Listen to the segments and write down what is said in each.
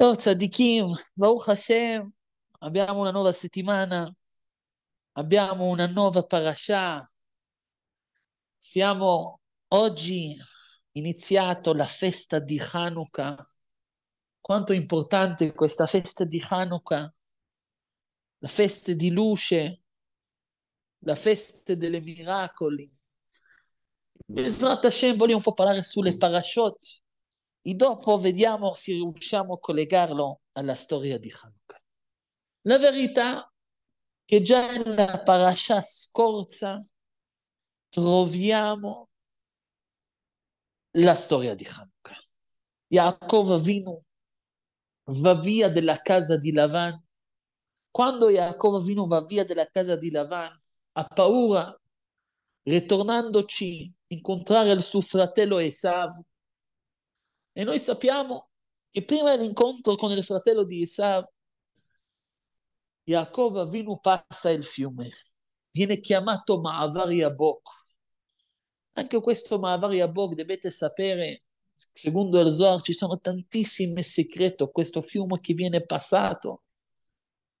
Oh tzaddikim, Baruch Hashem, abbiamo una nuova settimana, abbiamo una nuova Parashah. Siamo oggi iniziato la festa di Hanukkah. Quanto è importante questa festa di Hanukkah, la festa di luce, la festa delle miracoli. B'ezrat Hashem voglio un po' parlare sulle Parashot. E dopo vediamo se riusciamo a collegarlo alla storia di Hanukkah. La verità che già nella parasha scorsa troviamo la storia di Hanukkah. Yaakov Avinu va via dalla casa di Lavan. Quando Yaakov Avinu va via dalla casa di Lavan, ha paura, ritornandoci, incontrare il suo fratello Esaù. E noi sappiamo che prima dell'incontro con il fratello di Esaù, Yaakov Avinu passa il fiume, viene chiamato Ma'avar Yabbok. Anche questo Ma'avar Yabbok, dovete sapere, secondo il Zohar ci sono tantissimi segreti, questo fiume che viene passato.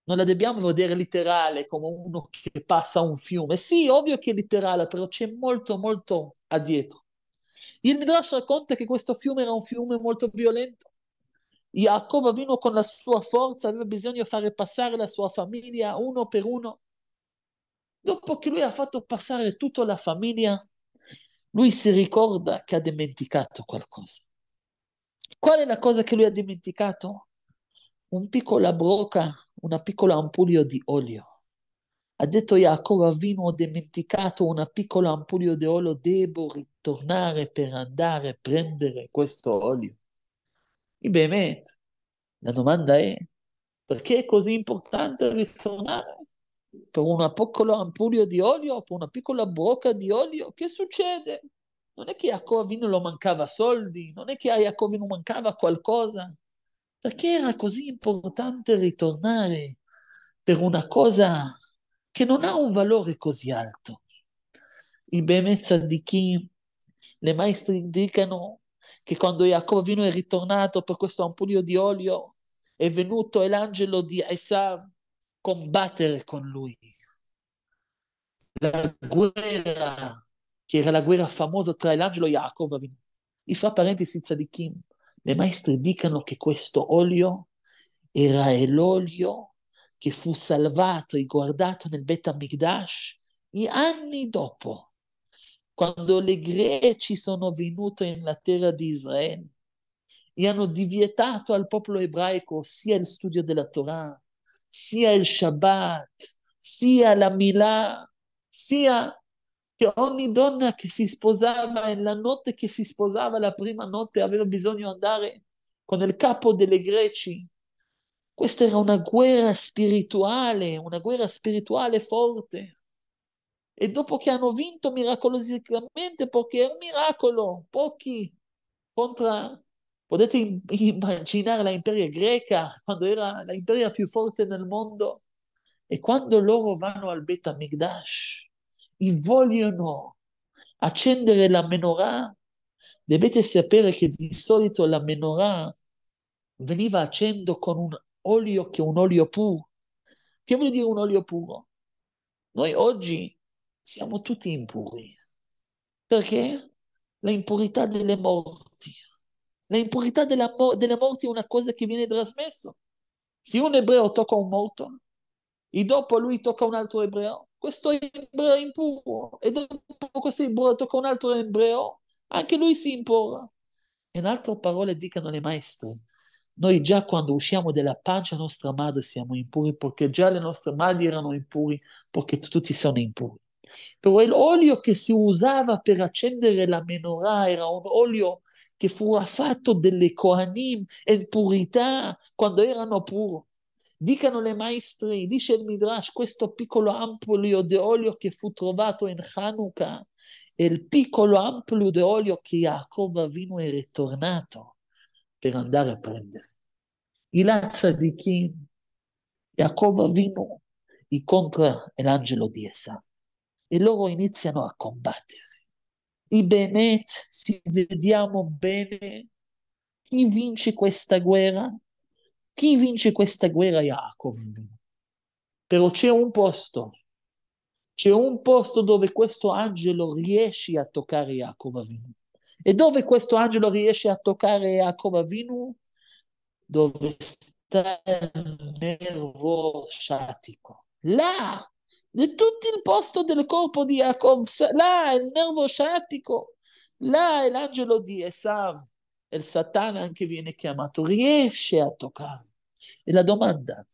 Non la dobbiamo vedere letterale come uno che passa un fiume. Sì, ovvio che è letterale, però c'è molto molto addietro. Il Midrash racconta che questo fiume era un fiume molto violento. Yaakov Avinu con la sua forza aveva bisogno di fare passare la sua famiglia uno per uno. Dopo che lui ha fatto passare tutta la famiglia, lui si ricorda che ha dimenticato qualcosa. Qual è la cosa che lui ha dimenticato? Una piccola brocca, una piccola ampulla di olio. Ha detto Yaakov Avinu, ho dimenticato una piccola ampulla di olio, devo ritornare per andare a prendere questo olio. E bene, la domanda è, perché è così importante ritornare? Per una piccola ampulla di olio, per una piccola brocca di olio? Che succede? Non è che Yaakov Avinu lo mancava soldi, non è che a Yaakov Avinu mancava qualcosa. Perché era così importante ritornare per una cosa che non ha un valore così alto? I bemet tzaddikim, le maestri dicono che quando Yaakov Avinu è ritornato per questo ampullio di olio, è venuto l'angelo di Esaù combattere con lui. La guerra, che era la guerra famosa tra l'angelo e Yaakov Avinu. E fra parentesi tzaddikim, le maestri dicono che questo olio era l'olio che fu salvato e guardato nel Beit HaMikdash gli anni dopo, quando le Greci sono venute nella terra di Israele e hanno divietato al popolo ebraico sia il studio della Torah, sia il Shabbat, sia la Milà, sia che ogni donna che si sposava nella notte che si sposava la prima notte aveva bisogno di andare con il capo delle Greci. Questa era una guerra spirituale forte. E dopo che hanno vinto miracolosamente, perché è un miracolo, pochi contro... Potete immaginare l'imperia greca, quando era l'imperia più forte nel mondo. E quando loro vanno al Beit HaMikdash e vogliono accendere la Menorah, dovete sapere che di solito la Menorah veniva accesa con un olio che è un olio puro. Che vuol dire un olio puro? Noi oggi siamo tutti impuri. Perché? La impurità delle morti. La impurità delle morti è una cosa che viene trasmessa. Se un ebreo tocca un morto e dopo lui tocca un altro ebreo, questo ebreo è impuro. E dopo questo ebreo tocca un altro ebreo, anche lui si impura. In altre parole dicono le maestre, noi già quando usciamo dalla pancia della nostra madre siamo impuri, perché già le nostre madri erano impuri, perché tutti sono impuri. Però l'olio che si usava per accendere la Menorah era un olio che fu fatto delle kohanim in purità quando erano puri. Dicono le maestri, dice il Midrash, questo piccolo ampullio di olio che fu trovato in Hanukkah è il piccolo ampullio di olio che Yaakov Avinu è ritornato per andare a prendere. I tzaddikim, Yaakov Avinu incontra l'angelo di Esaù e loro iniziano a combattere. E benet, se vediamo bene, chi vince questa guerra Chi vince questa guerra? Yaakov. Però c'è un posto dove questo angelo riesce a toccare Yaakov Avinu. E dove questo angelo riesce a toccare Yaakov Avinu? Dove sta il nervo sciatico. Là, di tutto il posto del corpo di Yaakov, là è il nervo sciatico, là è l'angelo di Esaù, e il Satana anche viene chiamato, riesce a toccare. E la domanda,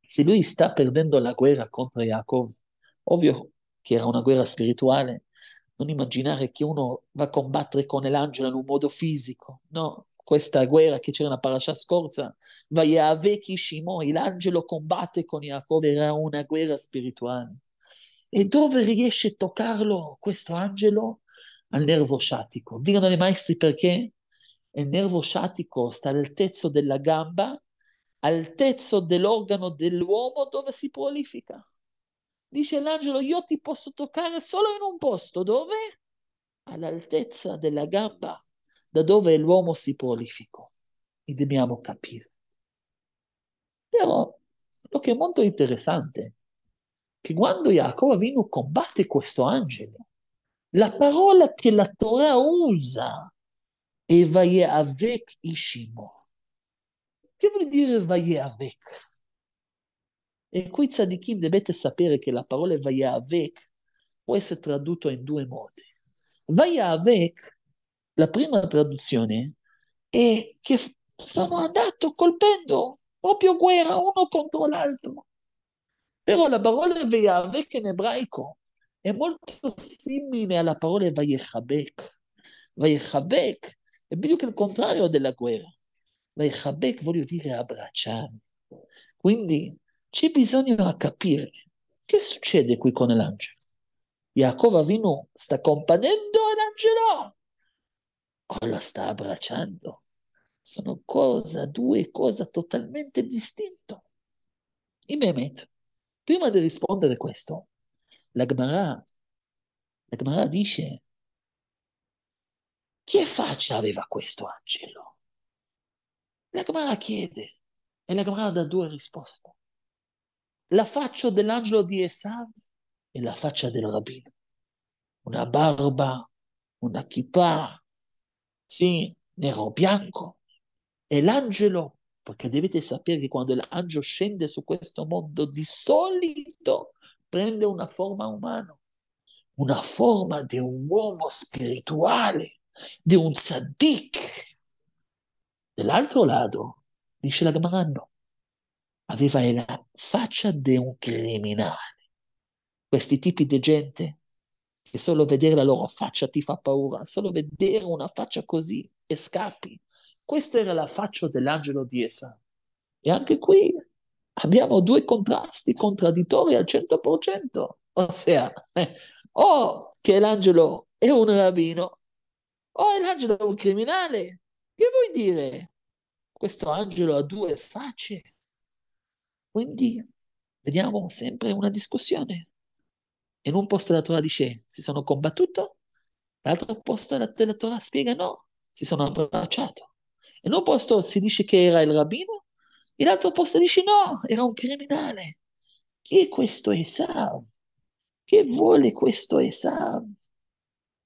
se lui sta perdendo la guerra contro Yaakov, ovvio che era una guerra spirituale, non immaginare che uno va a combattere con l'angelo in un modo fisico, no? Questa guerra che c'era nella Parashah scorsa, l'angelo combatte con Yaakov, era una guerra spirituale. E dove riesce a toccarlo questo angelo? Al nervo sciatico. Dicono i maestri perché il nervo sciatico sta all'altezza della gamba, all'altezza dell'organo dell'uomo dove si prolifica. Dice l'angelo, io ti posso toccare solo in un posto, dove? All'altezza della gamba, da dove l'uomo si prolificò. E dobbiamo capire. Però, quello che è molto interessante, che quando Yaakov Avinu combatte questo angelo, la parola che la Torah usa è vayeavek ishimo. Che vuol dire vayeavek? E qui tzaddikim dovete sapere che la parola vayeavek può essere tradotto in due modi. Vayeavek, la prima traduzione, è che sono andato colpendo proprio guerra uno contro l'altro. Però la parola vayeavek in ebraico è molto simile alla parola vayechabek. Vayechabek è più che il contrario della guerra. Vayechabek voglio dire abbracciare. Quindi c'è bisogno di capire che succede qui con l'angelo. Yaakov Avinu sta combattendo l'angelo o lo sta abbracciando? Sono due cose totalmente distinte. In Emet, prima di rispondere a questo, la Gemara dice che faccia aveva questo angelo? La Gemara chiede e la Gemara dà due risposte. La faccia dell'angelo di Esav e la faccia del rabbino. Una barba, una kippah, sì, nero bianco. E l'angelo, perché dovete sapere che quando l'angelo scende su questo mondo, di solito prende una forma umana, una forma di un uomo spirituale, di un tzaddik. Dall'altro lato, dice la Gemara, no. Aveva la faccia di un criminale. Questi tipi di gente che solo vedere la loro faccia ti fa paura, solo vedere una faccia così e scappi. Questa era la faccia dell'angelo di Esaù. E anche qui abbiamo due contrasti contraddittori al 100%. Ossia, o che l'angelo è un rabbino o l'angelo è un criminale. Che vuoi dire? Questo angelo ha due facce. Quindi vediamo sempre una discussione. In un posto la Torah dice si sono combattuto, l'altro posto della Torah spiega no, si sono abbracciato. In un posto si dice che era il rabbino, e l'altro posto dice no, era un criminale. Chi è questo Esav? Che vuole questo Esav?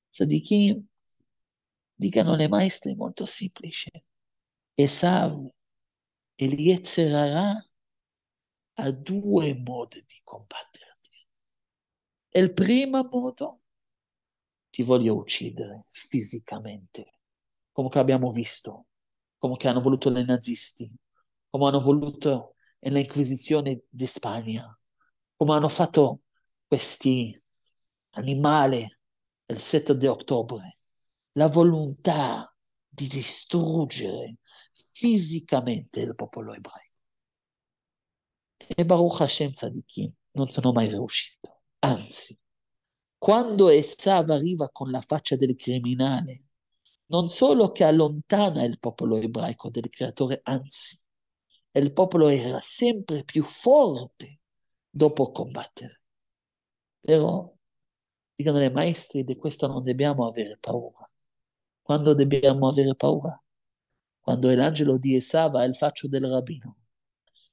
Tzaddikim dicano le maestri molto semplice. Esav, Eliezerra ha due modi di combatterti. Il primo modo, ti voglio uccidere fisicamente, come che abbiamo visto, come che hanno voluto i nazisti, come hanno voluto nell'Inquisizione di Spagna, come hanno fatto questi animali il 7 di ottobre. La volontà di distruggere fisicamente il popolo ebraico. E Baruch Hashem tzaddikim non sono mai riuscito. Anzi, quando Esav arriva con la faccia del criminale, non solo che allontana il popolo ebraico del creatore, anzi, il popolo era sempre più forte dopo combattere. Però, dicono le maestri, di questo non dobbiamo avere paura. Quando dobbiamo avere paura? Quando l'angelo di Esav ha il faccio del rabbino.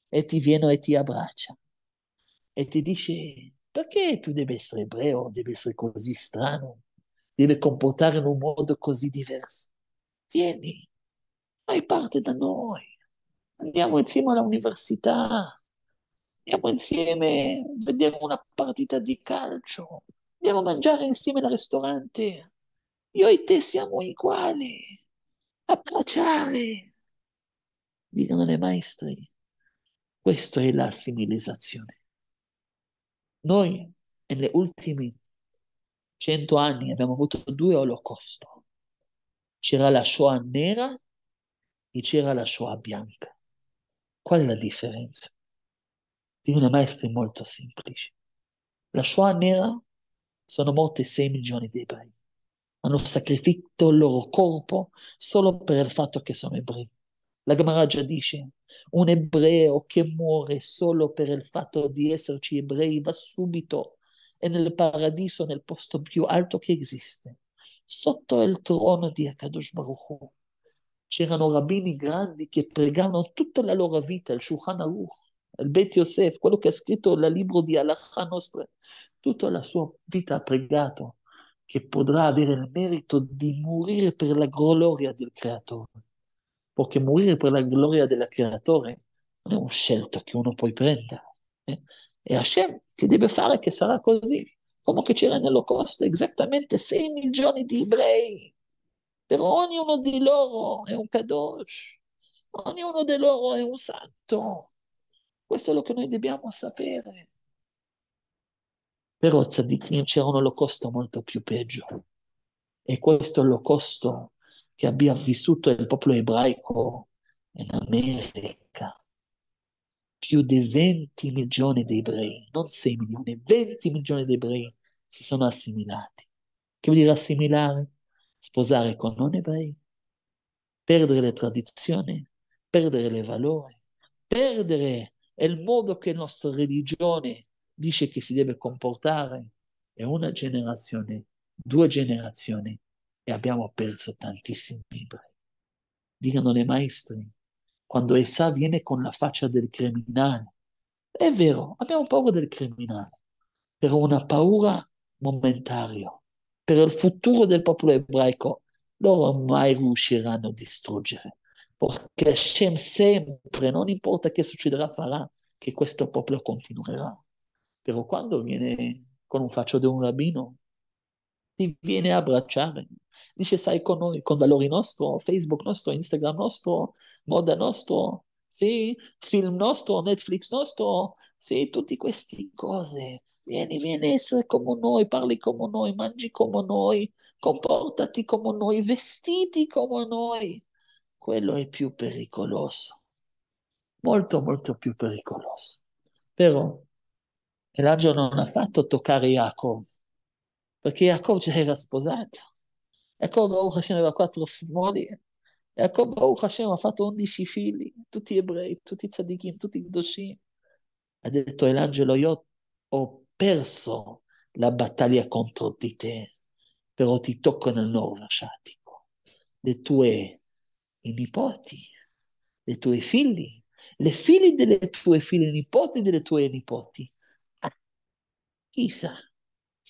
e ti viene e ti abbraccia e ti dice: perché tu devi essere ebreo, devi essere così strano, devi comportare in un modo così diverso? Vieni, fai parte da noi, andiamo insieme all'università, andiamo insieme a vedere una partita di calcio, andiamo a mangiare insieme al ristorante, io e te siamo uguali, abbracciare. Dicono le maestri, questa è la assimilizzazione. Noi, negli ultimi 100 anni, abbiamo avuto 2 olocausti. C'era la Shoah nera e c'era la Shoah bianca. Qual è la differenza? Dicono le maestri, molto semplice. La Shoah nera sono morti 6 milioni di ebrei. Hanno sacrificato il loro corpo solo per il fatto che sono ebrei. La Gemara già dice: un ebreo che muore solo per il fatto di esserci ebrei va subito e nel paradiso, nel posto più alto che esiste, sotto il trono di HaKadosh Baruch Hu. C'erano rabbini grandi che pregavano tutta la loro vita, il Shulchan Aruch, il Beit Yosef, quello che ha scritto il libro di Halakhah nostra, tutta la sua vita ha pregato che potrà avere il merito di morire per la gloria del Creatore. Perché morire per la gloria del Creatore non è una scelta che uno può prendere. È Hashem che deve fare che sarà così. Come che c'era nell'Olocausto esattamente 6 milioni di ebrei. Per ognuno di loro è un Kadosh. Ognuno di loro è un santo. Questo è lo che noi dobbiamo sapere. Però tzaddikim, c'era un Olocausto molto più peggio. E questo Olocausto che abbia vissuto il popolo ebraico in America, più di 20 milioni di ebrei, non 6 milioni, 20 milioni di ebrei si sono assimilati. Che vuol dire assimilare? Sposare con non ebrei, perdere le tradizioni, perdere le valori, perdere il modo che la nostra religione dice che si deve comportare. È una generazione, 2 generazioni, e abbiamo perso tantissimi ebrei. Dicono le maestri, quando Esaù viene con la faccia del criminale, è vero, abbiamo paura del criminale, però una paura momentanea. Per il futuro del popolo ebraico loro mai riusciranno a distruggere, perché Hashem sempre, non importa che succederà, farà che questo popolo continuerà. Però quando viene con un faccio di un rabbino, ti viene a abbracciare, dice: sai, con noi, con valori nostro, Facebook nostro, Instagram nostro, moda nostro, sì, film nostro, Netflix nostro, sì, tutte queste cose, vieni, essere come noi, parli come noi, mangi come noi, comportati come noi, vestiti come noi. Quello è più pericoloso, molto molto più pericoloso. Però l'angelo non ha fatto toccare Yaakov, perché Yaakov già era sposato. Yaakov Baruch Hashem aveva 4 mogli. Yaakov Baruch Hashem ha fatto 11 figli, tutti ebrei, tutti tzaddikim, tutti kedoshim. Ha detto l'angelo: io ho perso la battaglia contro di te, però ti tocco nel nord asiatico. Le tue nipoti, le tue figli, le figli delle tue figlie, i nipoti delle tue nipoti. Chissà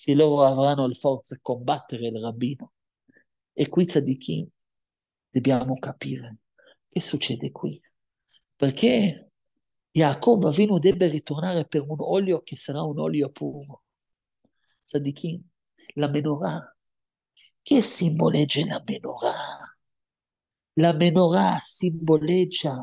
se loro avranno la forza di combattere il rabbino. E qui tzaddikim dobbiamo capire che succede qui. Perché Yaakov Avinu deve ritornare per un olio che sarà un olio puro. Tzaddikim, la Menorah. Che simboleggia la Menorah? La Menorah simboleggia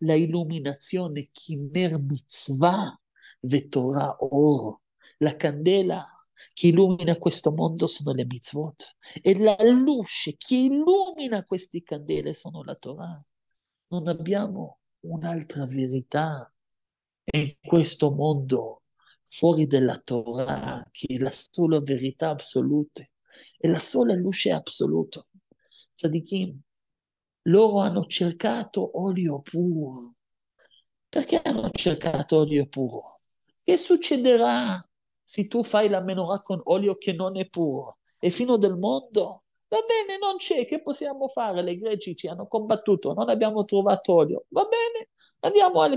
la illuminazione che ner mitzvah vetorah oro. La candela che illumina questo mondo sono le mitzvot, e la luce che illumina queste candele sono la Torah. Non abbiamo un'altra verità in questo mondo fuori della Torah, che è la sola verità assoluta, è la sola luce assoluta. Tzaddikim, loro hanno cercato olio puro. Perché hanno cercato olio puro? Che succederà se tu fai la menorah con olio che non è puro? È fino del mondo? Va bene, non c'è, che possiamo fare? Le greci ci hanno combattuto, non abbiamo trovato olio. Va bene, Andiamo al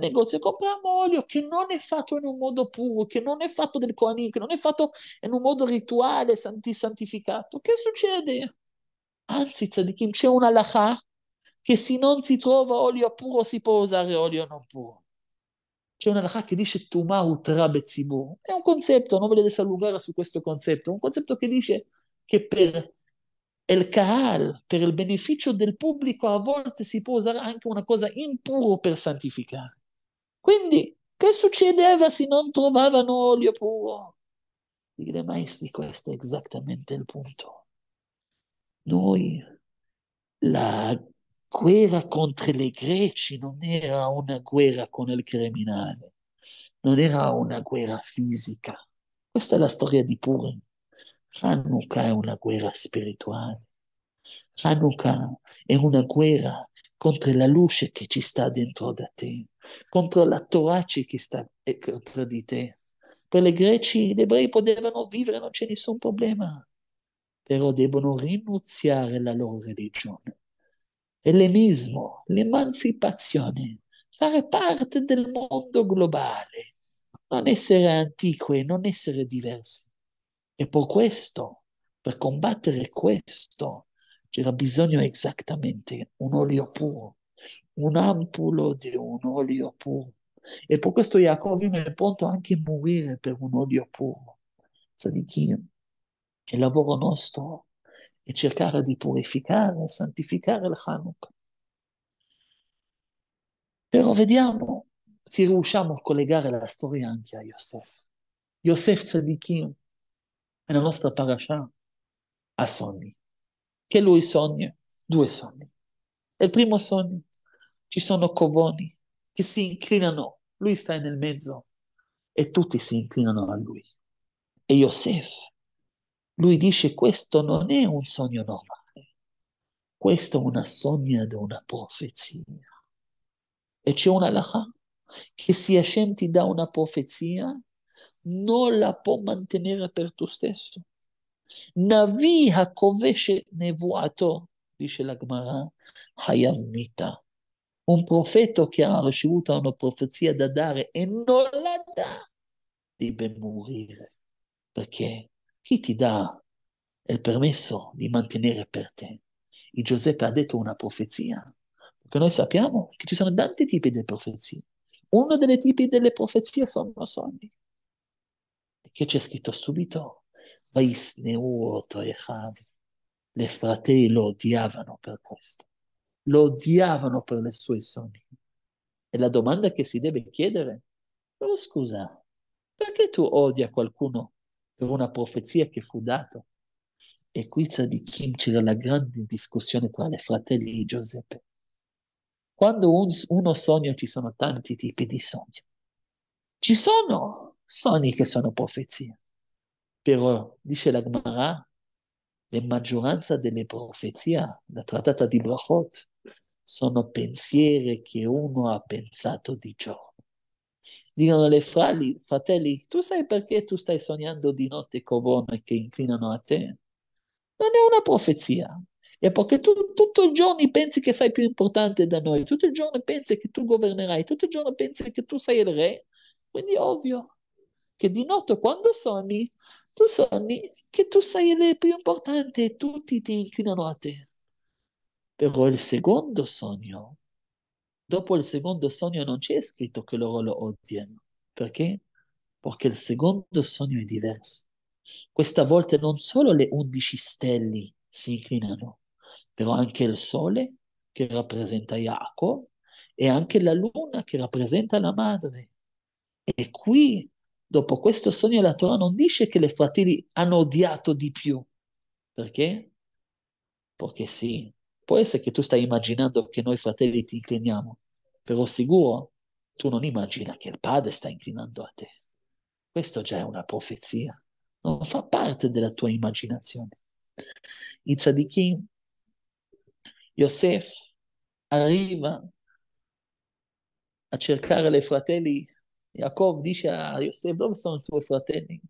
negozio e compriamo olio che non è fatto in un modo puro, che non è fatto del kohanim, che non è fatto in un modo rituale, santificato. Che succede? Anzi, tzaddikim, c'è una halakhah che se non si trova olio puro si può usare olio non puro. C'è una halakhah che dice Tumah utra betzibur. È un concetto, non voglio adesso allungare su questo concetto, un concetto che dice che per il kahal, per il beneficio del pubblico, a volte si può usare anche una cosa impura per santificare. Quindi, che succedeva se non trovavano olio puro? Dire, maestri, questo è esattamente il punto. Noi, la guerra contro i greci non era una guerra con il criminale, non era una guerra fisica. Questa è la storia di Purim. Hanukkah è una guerra spirituale. Hanukkah è una guerra contro la luce che ci sta dentro da te, contro la Torah che sta dentro di te. Per i greci, gli ebrei potevano vivere, non c'è nessun problema, però devono rinunciare alla loro religione. Ellenismo, l'emancipazione, fare parte del mondo globale, non essere antichi, non essere diversi. E per questo, per combattere questo, c'era bisogno esattamente un olio puro, un ampulo di un olio puro. E per questo Yaakov Avinu è pronto anche a morire per un olio puro. Tzaddikim, il lavoro nostro è cercare di purificare e santificare il Hanukkah. Però vediamo se riusciamo a collegare la storia anche a Yosef. Yosef Tzaddikim, nella nostra Parashah, ha sogni. Che lui sogna? Due sogni. Il primo sogno, ci sono covoni che si inclinano, lui sta nel mezzo e tutti si inclinano a lui. E Yosef, lui dice, questo non è un sogno normale, questo è una sogna di una profezia. E c'è una halakhah che se Hashem ti dà una profezia, non la può mantenere per tu stesso. Navi hakoveshe nevuato, dice la Gemara, hayav mita. Un profeta che ha ricevuto una profezia da dare e non la dà, deve morire. Perché chi ti dà il permesso di mantenere per te? E Giuseppe ha detto una profezia, perché noi sappiamo che ci sono tanti tipi di profezie. Uno dei tipi delle profezie sono sogni. Che c'è scritto subito? Le fratelli lo odiavano per questo, lo odiavano per le sue sogni. E la domanda che si deve chiedere, però scusa, perché tu odia qualcuno per una profezia che fu data? E qui tzaddikim c'era la grande discussione tra le fratelli di Giuseppe. Quando uno sogna, ci sono tanti tipi di sogni. Ci sono sogni che sono profezie, però dice la Gemara, la maggioranza delle profezie, la trattata di Brachot, sono pensieri che uno ha pensato di giorno. Dicono le fratelli, tu sai perché tu stai sognando di notte covone che inclinano a te? Non è una profezia, è perché tu tutto il giorno pensi che sei più importante da noi, tutto il giorno pensi che tu governerai, tutto il giorno pensi che tu sei il re, quindi è ovvio che di notte quando sogni, tu sogni che tu sei il più importante e tutti ti inclinano a te. Però il secondo sogno, dopo il secondo sogno non c'è scritto che loro lo odiano. Perché? Perché il secondo sogno è diverso. Questa volta non solo le 11 stelle si inclinano, però anche il sole che rappresenta Yaakov e anche la luna che rappresenta la madre. E qui, dopo questo sogno, la Torah non dice che le fratelli hanno odiato di più. Perché? Perché sì, può essere che tu stai immaginando che noi fratelli ti incliniamo, però sicuro tu non immagina che il padre sta inclinando a te. Questo già è una profezia, non fa parte della tua immaginazione. I tzaddikim, Yosef arriva a cercare le fratelli. Yaakov dice a Yosef, dove sono i tuoi fratelli?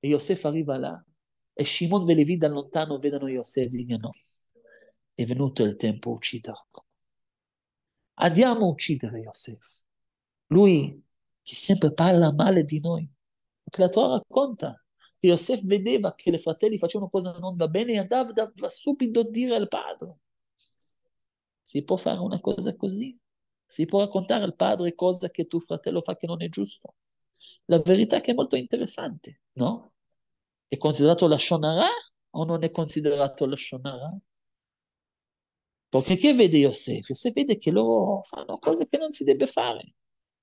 E Yosef arriva là, e Shimon e Levi da lontano vedono Yosef e dicono, è venuto il tempo a ucciderlo. andiamo a uccidere Yosef, lui che sempre parla male di noi, perché la Torah racconta che Yosef vedeva che le fratelli facevano cosa non va bene e andava subito a dire al padre. Si può fare una cosa così? Si può raccontare al padre cosa che tuo fratello fa che non è giusto? La verità è che è molto interessante, no? È considerato la Shonara o non è considerato la Shonara? Perché che vede Yosef? Yosef vede che loro fanno cose che non si deve fare.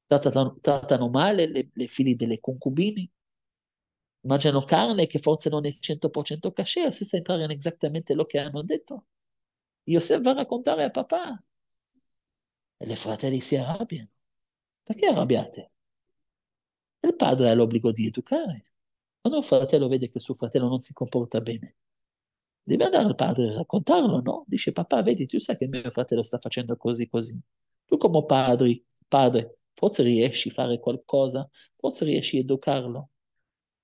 Trattano male le figlie delle concubine, mangiano carne che forse non è 100% kasher, si sentono esattamente quello che hanno detto. Yosef va a raccontare a papà. E le fratelli si arrabbiano. Perché arrabbiate? Il padre ha l'obbligo di educare. Quando un fratello vede che suo fratello non si comporta bene, deve andare al padre a raccontarlo, no? Dice, papà, vedi, tu sai che mio fratello sta facendo così, così. Tu come padre, forse riesci a fare qualcosa, forse riesci a educarlo.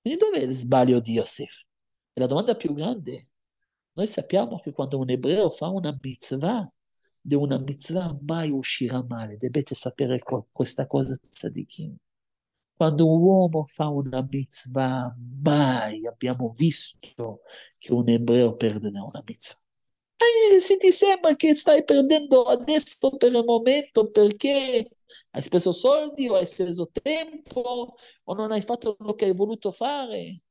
Quindi dov'è il sbaglio di Yosef? E la domanda più grande, noi sappiamo che quando un ebreo fa una mitzvah, di una mitzvah mai uscirà male. Dovete sapere questa cosa, tzaddikim. Quando un uomo fa una mitzvah, mai abbiamo visto che un ebreo perderà una mitzvah. E se ti sembra che stai perdendo adesso per il momento perché hai speso soldi o hai speso tempo o non hai fatto quello che hai voluto fare,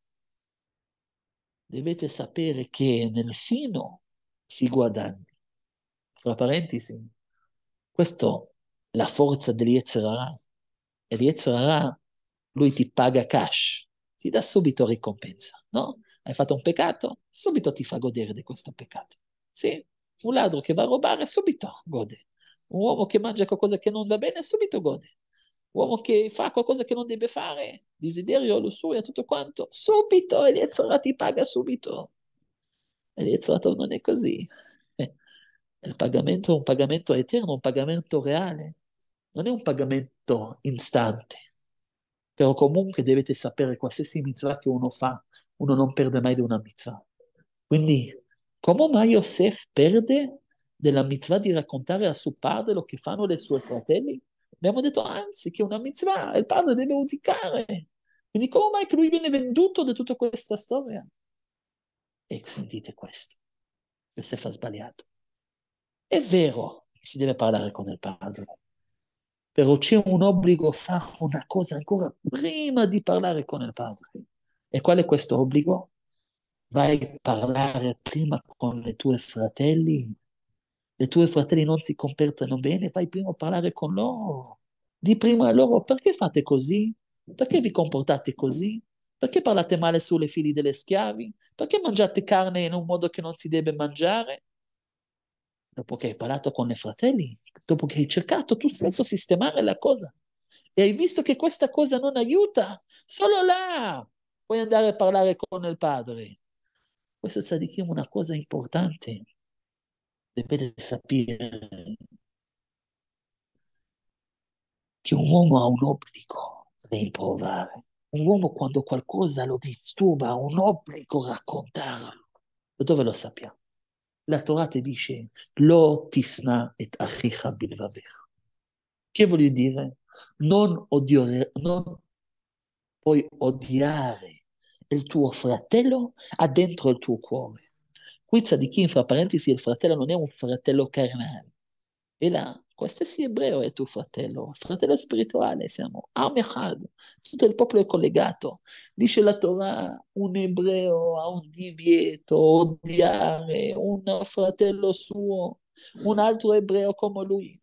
dovete sapere che nel fino si guadagna. Fra parentesi, questo è la forza dell'Yetzer Hara. Eliezzer Hara, lui ti paga cash, ti dà subito ricompensa, no? Hai fatto un peccato, subito ti fa godere di questo peccato. Sì? Un ladro che va a rubare, subito gode. Un uomo che mangia qualcosa che non va bene, subito gode. Un uomo che fa qualcosa che non deve fare, desiderio, lussuria, tutto quanto, subito Eliezzer Hara ti paga subito. Eliezzer Hara non è così. Il pagamento è un pagamento eterno, un pagamento reale, non è un pagamento istante. Però comunque dovete sapere qualsiasi mitzvah che uno fa, uno non perde mai di una mitzvah. Quindi, come mai Yosef perde della mitzvah di raccontare a suo padre lo che fanno le sue fratelli? Abbiamo detto anzi che è una mitzvah, il padre deve udicare. Quindi come mai che lui viene venduto da tutta questa storia? E sentite questo, Yosef ha sbagliato. È vero che si deve parlare con il padre, però c'è un obbligo a fare una cosa ancora prima di parlare con il padre. E qual è questo obbligo? Vai a parlare prima con le tue fratelli. Le tue fratelli non si comportano bene, vai prima a parlare con loro. Di prima a loro, perché fate così? Perché vi comportate così? Perché parlate male sulle figlie delle schiavi? Perché mangiate carne in un modo che non si deve mangiare? Dopo che hai parlato con i fratelli, dopo che hai cercato tu stesso sistemare la cosa e hai visto che questa cosa non aiuta, solo là puoi andare a parlare con il padre. Questo tzaddikim è una cosa importante. Dovete sapere che un uomo ha un obbligo di improvare. Un uomo quando qualcosa lo disturba ha un obbligo a raccontarlo. Dove lo sappiamo? La Torah ti dice lo tisna et achicha bilvavech. Che vuol dire? Non puoi odiare il tuo fratello dentro il tuo cuore. Qui tzaddikim, fra parentesi, il fratello non è un fratello carnale. E là, qualsiasi ebreo è tuo fratello, fratello spirituale, siamo Am Echad, tutto il popolo è collegato. Dice la Torah, un ebreo ha un divieto, odiare un fratello suo, un altro ebreo come lui.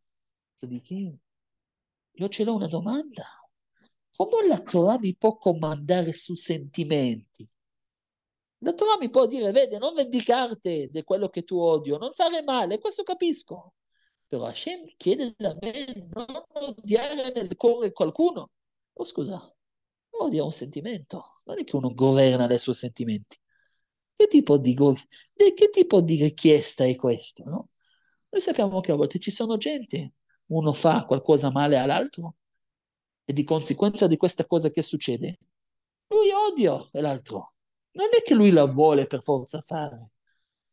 Io ce l'ho una domanda, come la Torah mi può comandare su sentimenti? La Torah mi può dire, vedi, non vendicarti di quello che tu odio, non fare male, questo capisco. Però Hashem chiede da me non odiare nel cuore qualcuno. Oh scusa, odio è un sentimento, non è che uno governa i suoi sentimenti. Che tipo di richiesta è questo? No? Noi sappiamo che a volte ci sono gente, uno fa qualcosa male all'altro e di conseguenza di questa cosa che succede, lui odia l'altro. Non è che lui la vuole per forza fare.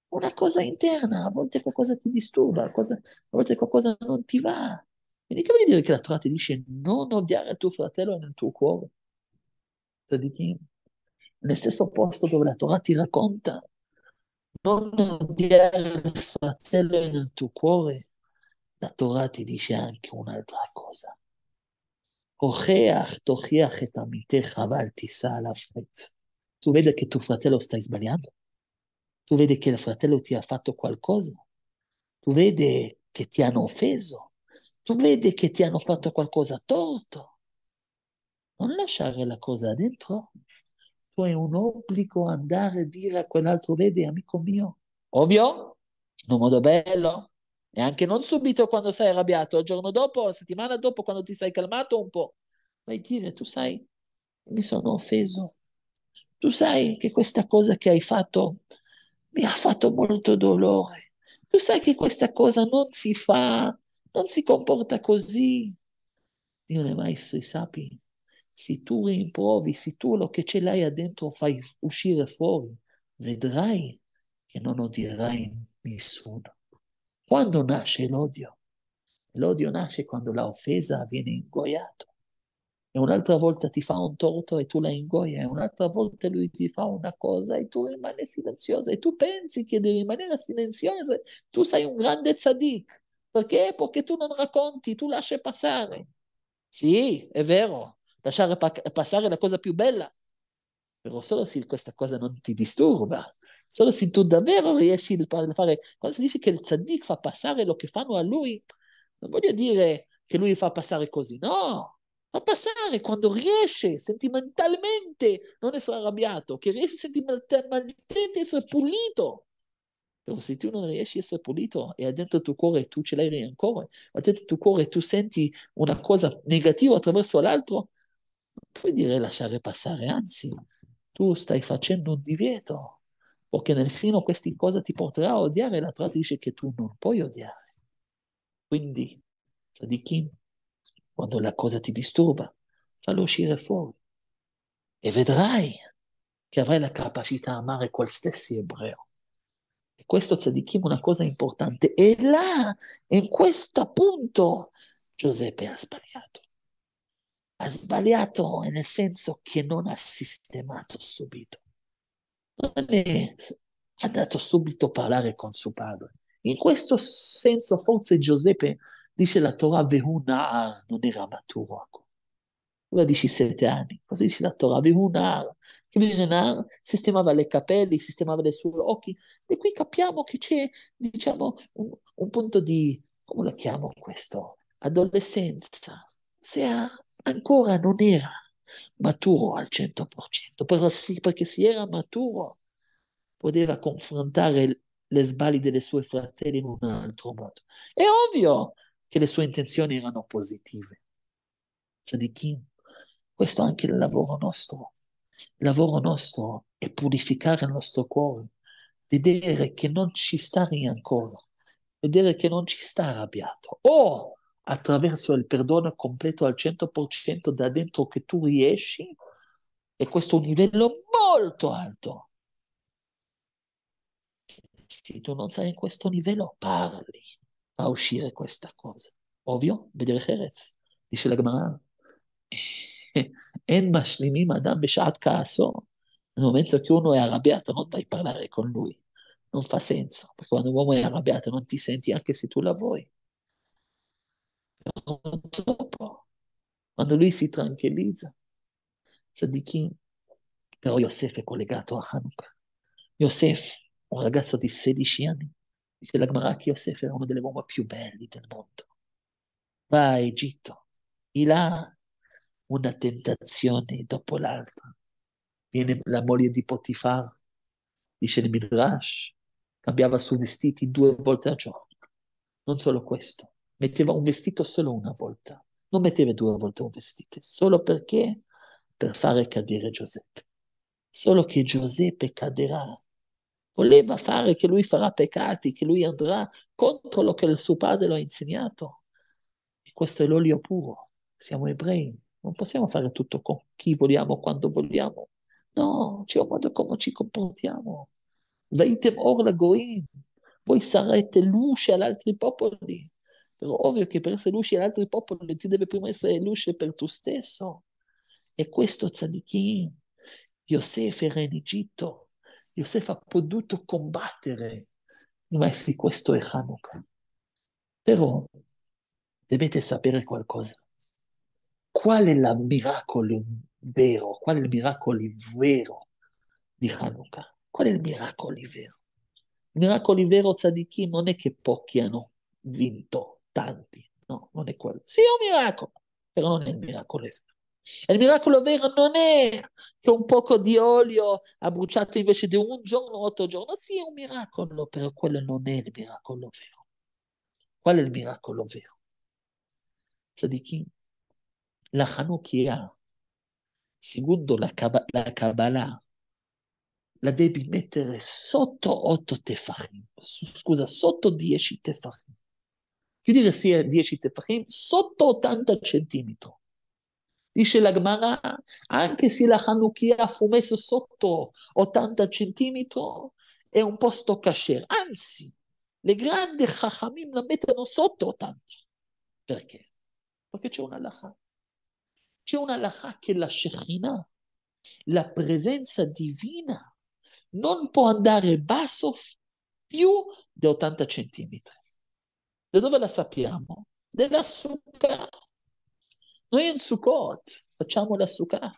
Una cosa interna, a volte qualcosa ti disturba, a volte qualcosa non ti va. Quindi che vuol dire che la Torah ti dice non odiare il tuo fratello nel tuo cuore? Tzaddikim. Nel stesso posto dove la Torah ti racconta non odiare il fratello nel tuo cuore, la Torah ti dice anche un'altra cosa. Tu vedi che tuo fratello stai sbagliando? Tu vedi che il fratello ti ha fatto qualcosa? Tu vedi che ti hanno offeso? Tu vedi che ti hanno fatto qualcosa torto? Non lasciare la cosa dentro. Tu hai un obbligo andare a dire a quell'altro, vedi amico mio, ovvio, in un modo bello, e anche non subito quando sei arrabbiato, il giorno dopo, la settimana dopo, quando ti sei calmato un po', vai a dire, tu sai, mi sono offeso, tu sai che questa cosa che hai fatto mi ha fatto molto dolore, tu sai che questa cosa non si fa, non si comporta così. Dio ne mai si sappi, se tu rimprovi, se tu lo che ce l'hai dentro fai uscire fuori, vedrai che non odierai nessuno. Quando nasce l'odio? L'odio nasce quando la offesa viene ingoiato. E un'altra volta ti fa un torto e tu la ingoia, e un'altra volta lui ti fa una cosa e tu rimani silenziosa, e tu pensi che devi rimanere silenziosa, tu sei un grande tzaddik. Perché? Perché tu non racconti, tu lasci passare. Sì, è vero, lasciare passare è la cosa più bella, però solo se questa cosa non ti disturba. Solo se tu davvero riesci a fare, quando si dice che il tzaddik fa passare lo che fanno a lui, non voglio dire che lui fa passare così, no, fa passare quando riesce sentimentalmente non essere arrabbiato, che riesci sentimentalmente a essere pulito. Però se tu non riesci a essere pulito e dentro il tuo cuore tu ce l'hai ancora, dentro il tuo cuore tu senti una cosa negativa attraverso l'altro, non puoi dire lasciare passare, anzi, tu stai facendo un divieto. Perché nel fine queste cose ti porterà a odiare, la Torah dice che tu non puoi odiare. Quindi, tzaddikim, quando la cosa ti disturba, fallo uscire fuori. E vedrai che avrai la capacità di amare qualsiasi ebreo. E questo, tzaddikim, è una cosa importante. E là, in questo punto, Giuseppe ha sbagliato. Ha sbagliato nel senso che non ha sistemato subito. Ha dato subito a parlare con suo padre. In questo senso forse Giuseppe, dice la Torah, Vehunah, non era maturo ancora, aveva 17 anni, così dice la Torah, Vehunah, che viene nar, sistemava le capelli, sistemava le sue occhi, e qui capiamo che c'è, diciamo, un punto di, come lo chiamo questo, adolescenza, se ancora non era maturo al 100%, però sì, perché se era maturo poteva confrontare le sbagli delle sue fratelli in un altro modo. È ovvio che le sue intenzioni erano positive. Tzaddikim, questo è anche il lavoro nostro. Il lavoro nostro è purificare il nostro cuore, vedere che non ci sta ancora, vedere che non ci sta arrabbiato. Oh! Attraverso il perdono completo al 100% da dentro che tu riesci, e questo è un livello molto alto. Se tu non sei in questo livello, parli, fa uscire questa cosa. Ovvio, vedere Jerez, dice la Gemara, en mashlimim adam beshat kaaso, nel momento che uno è arrabbiato non vai a parlare con lui, non fa senso, perché quando un uomo è arrabbiato non ti senti anche se tu la vuoi. Dopo, quando lui si tranquillizza, tzaddikim, però Yosef è collegato a Hanukkah. Yosef, un ragazzo di 16 anni, dice la Gemara che Yosef era uno delle uomini più belli del mondo. Va a Egitto, il ha una tentazione dopo l'altra. Viene la moglie di Potifar, dice il Midrash, cambiava i suoi vestiti 2 volte al giorno. Non solo questo. Metteva un vestito solo una volta, non metteva 2 volte un vestito, solo perché? Per fare cadere Giuseppe. Solo che Giuseppe caderà. Voleva fare che lui farà peccati, che lui andrà contro lo che suo padre lo ha insegnato. E questo è l'olio puro. Siamo ebrei, non possiamo fare tutto con chi vogliamo, quando vogliamo. No, c'è un modo come ci comportiamo. Vaitem or la goim, voi sarete luce agli altri popoli. Però ovvio che per essere luce ad altri popoli ti deve prima essere luce per tu stesso. E questo tzaddikim, Yosef era in Egitto, Yosef ha potuto combattere, ma sì, questo è Hanukkah. Però dovete sapere qualcosa. Qual è il miracolo vero? Qual è il miracolo vero di Hanukkah? Qual è il miracolo vero? Il miracolo vero, tzaddikim, non è che pochi hanno vinto, tanti. No, non è quello. Sì, è un miracolo, però non è il miracolo vero. E il miracolo vero non è che un poco di olio ha bruciato invece di un giorno, 8 giorni. Sì, è un miracolo, però quello non è il miracolo vero. Qual è il miracolo vero? Tzaddikim, la Chanukia, secondo la Kabbalah, la devi mettere sotto 8 tefahim, scusa, sotto 10 tefahim. Che dire sia 10 tefahim? Sotto 80 centimetri. Dice la Gemara, anche se la Chanukia fu messa sotto 80 centimetri, è un posto kasher. Anzi, le grandi Chachamim la mettono sotto 80. Perché? Perché c'è una Halakhah. C'è una Halakhah che la Shekhinah, la presenza divina, non può andare basso più di 80 centimetri. Da dove la sappiamo? Della Sukkah. Noi in Sukkot facciamo la Sukkah.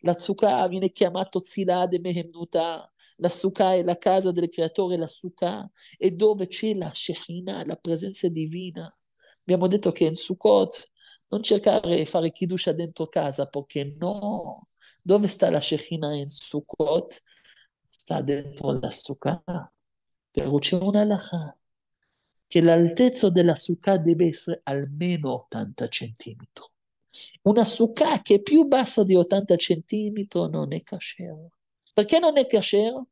La Sukkah viene chiamata Tzilade Mehemnuta. La Sukkah è la casa del creatore, la Sukkah è dove c'è la Shekhinah, la presenza divina. Abbiamo detto che in Sukkot non cercare di fare Kiddusha dentro casa, perché no. Dove sta la Shekhinah in Sukkot? Sta dentro la Sukkah. Però c'è una Halakhah che l'altezza della Sukkah deve essere almeno 80 centimetri. Una Sukkah che è più basso di 80 centimetri non è kasher. Perché non è kasher?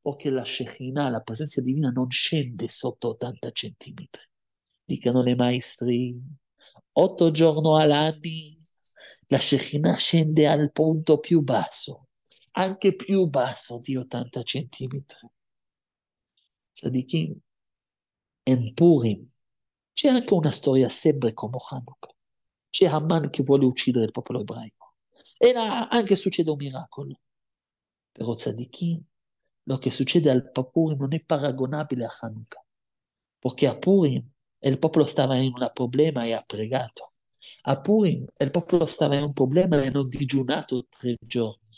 Perché la Shekhinah, la presenza divina, non scende sotto 80 centimetri. Dicono le maestri, 8 giorni all'anno la Shekhinah scende al punto più basso, anche più basso di 80 centimetri. Tzaddikim, in Purim c'è anche una storia sempre come Hanukkah. C'è Haman che vuole uccidere il popolo ebraico. E là anche succede un miracolo. Però tzaddikim, lo che succede al Purim non è paragonabile a Hanukkah. Perché a Purim il popolo stava in un problema e ha pregato. A Purim il popolo stava in un problema e hanno digiunato 3 giorni.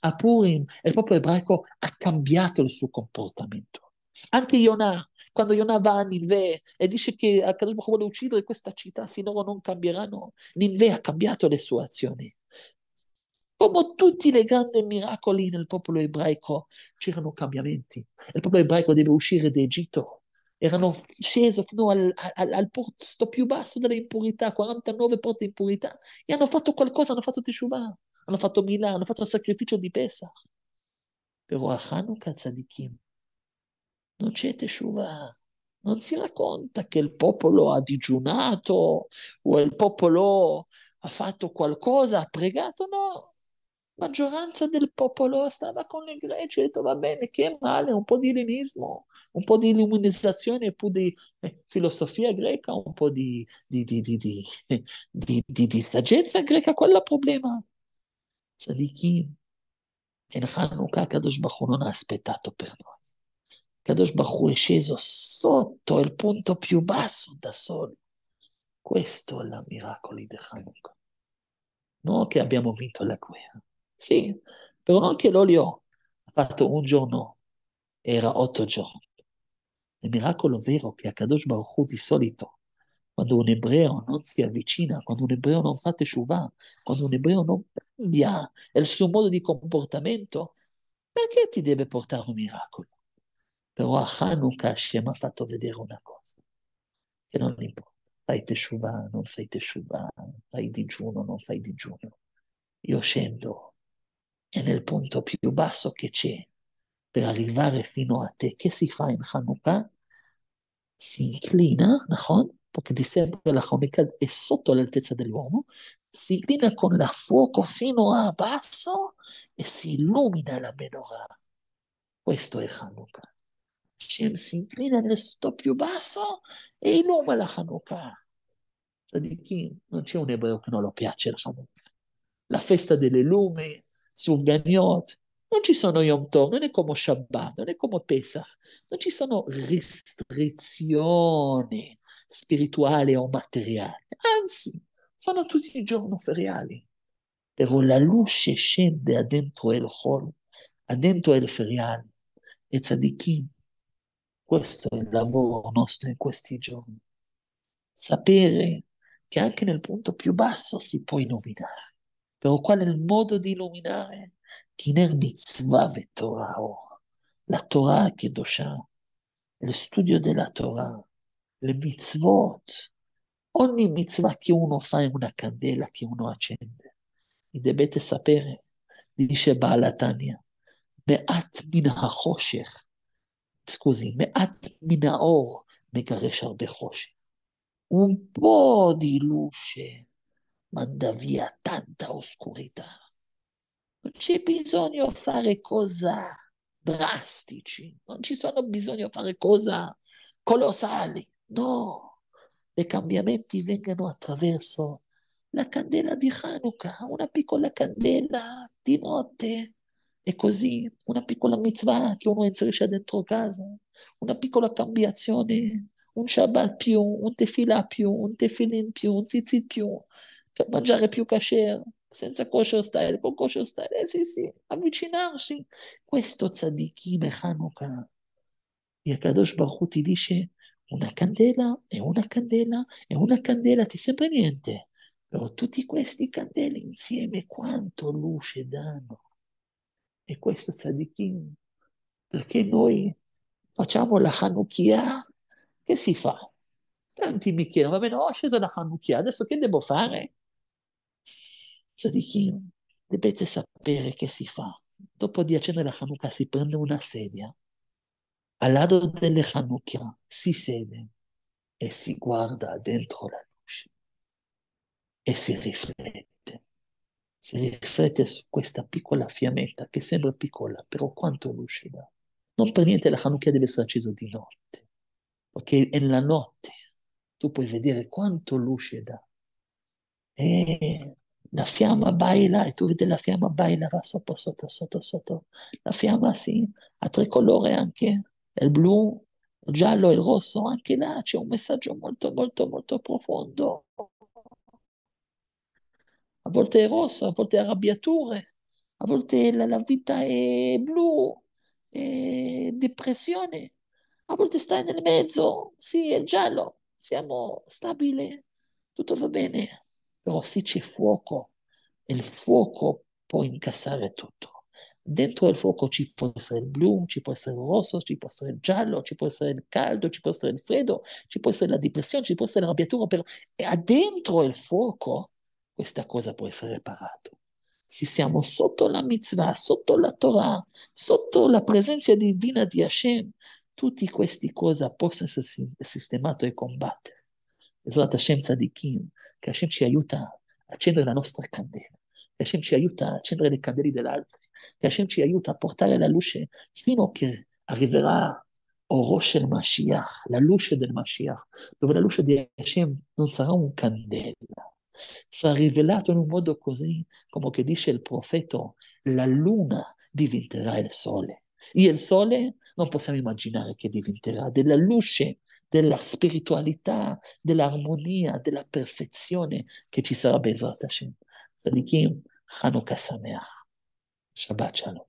A Purim il popolo ebraico ha cambiato il suo comportamento. Anche Yonah, quando Yonah va a Nineveh e dice che HaKadosh Baruch Hu vuole uccidere questa città se loro non cambieranno, Nineveh ha cambiato le sue azioni. Come tutti i grandi miracoli nel popolo ebraico c'erano cambiamenti. Il popolo ebraico deve uscire d'Egitto. Erano scesi fino al porto più basso delle impurità, 49 porte di impurità, e hanno fatto qualcosa, hanno fatto Teshuvah, hanno fatto Milà, hanno fatto il sacrificio di Pesach. Però a Hanukkah, tzaddikim, non c'è Teshuvah. Non si racconta che il popolo ha digiunato o il popolo ha fatto qualcosa, ha pregato, no. La maggioranza del popolo stava con le Greci e ha detto va bene, che male, un po' di ellenismo, un po' di illuminazione, un po' di filosofia greca, un po' di saggezza greca, quello è il problema. Tzaddikim, in Hanukkah HaKadosh Baruch Hu non ha aspettato per noi. HaKadosh Baruch Hu è sceso sotto il punto più basso da solo. Questo è il miracolo di Hanukkah. Non che abbiamo vinto la guerra. Sì, però non che l'olio ha fatto un giorno, era 8 giorni. Il miracolo vero che HaKadosh Baruch Hu di solito, quando un ebreo non si avvicina, quando un ebreo non fa teshuvah, quando un ebreo non cambia il suo modo di comportamento, perché ti deve portare un miracolo? Però a Hanukkah Hashem ha fatto vedere una cosa, che non importa. Fai teshuvah, non fai teshuvah, fai digiuno, non fai digiuno. Io scendo, è nel punto più basso che c'è, per arrivare fino a te. Che si fa in Hanukkah? Si inclina, no? Perché di sempre la Hanukkah è sotto l'altezza dell'uomo, si inclina con il fuoco fino a basso e si illumina la Menorah. Questo è Hanukkah. Si inclina nel sotto più basso e illumina la Hanukkah. tzaddikim, non c'è un ebreo che non lo piace la Chanukia. La festa delle lumi, Surganiot, non ci sono Yom Tov, non è come Shabbat, non è come Pesach, non ci sono restrizioni spirituali o materiali, anzi, sono tutti i giorni feriali. Però la luce scende addentro il Chol, addentro il feriale, e tzaddikim. Questo è il lavoro nostro in questi giorni. Sapere che anche nel punto più basso si può illuminare. Però qual è il modo di illuminare? Tiner mitzvah e Torah. La Torah che dosha, lo studio della Torah, le mitzvot. Ogni mitzvah che uno fa è una candela che uno accende. E dovete sapere, dice Baal Tanya, me'at min ha-choshech, scusi, me'at min ha-or megaresh arbe choshech. Un po' di luce manda via tanta oscurità. Non c'è bisogno fare cosa drastici, non ci sono bisogno fare cosa colossali, no. I cambiamenti vengono attraverso la candela di Hanukkah, una piccola candela di notte, e così una piccola mitzvah che uno inserisce dentro casa, una piccola cambiazione, un Shabbat più, un tefillah più, un tefillin più, un tzitzit più, per mangiare più kasher, senza kosher style, con kosher style, sì, avvicinarsi. Questo tzaddikim e Hanukkah. HaKadosh Baruch Hu ti dice una candela e una candela e una candela, ti sembra niente? Però tutti questi candeli insieme quanto luce danno. E questo tzaddikim, perché noi facciamo la Chanukia, che si fa? Tanti mi chiedono, va bene, ho sceso la Chanukia, adesso che devo fare? Tzaddikim, dovete sapere che si fa. Dopo di accendere la Chanukia si prende una sedia, al lato delle Chanukia si siede e si guarda dentro la luce. E si riflette su questa piccola fiammetta che sembra piccola, però quanto lucida. Non per niente la Chanukia deve essere accesa di notte, perché è la notte, tu puoi vedere quanto lucida. E la fiamma baila, e tu vedi la fiamma baila, va sotto. La fiamma ha tre colori anche, il blu, il giallo e il rosso, anche là c'è un messaggio molto, molto, molto profondo. A volte è rosso, a volte è arrabbiature, a volte la vita è blu, è depressione, a volte stai nel mezzo, sì, è giallo, siamo stabili, tutto va bene, però sì c'è fuoco, e il fuoco può incassare tutto. Dentro il fuoco ci può essere il blu, ci può essere il rosso, ci può essere il giallo, ci può essere il caldo, ci può essere il freddo, ci può essere la depressione, ci può essere l'arrabbiatura, però dentro il fuoco questa cosa può essere reparata. Se siamo sotto la mitzvah, sotto la Torah, sotto la presenza divina di Hashem, tutti questi cose possono essere sistemate e combattere. B'ezrat Hashem tzaddikim, che Hashem ci aiuta a accendere la nostra candela, che Hashem ci aiuta a accendere le candele dell'altro, che Hashem ci aiuta a portare la luce fino che arriverà Oro shel Mashiach, la luce del Mashiach, dove la luce di Hashem non sarà un candela. Sarà rivelato in un modo così, come che dice il profeta, la luna diventerà il sole. E il sole non possiamo immaginare che diventerà della luce, della spiritualità, dell'armonia, della perfezione che ci sarà B'ezrat Hashem. Tzaddikim, Hanukkah Sameach. Shabbat Shalom.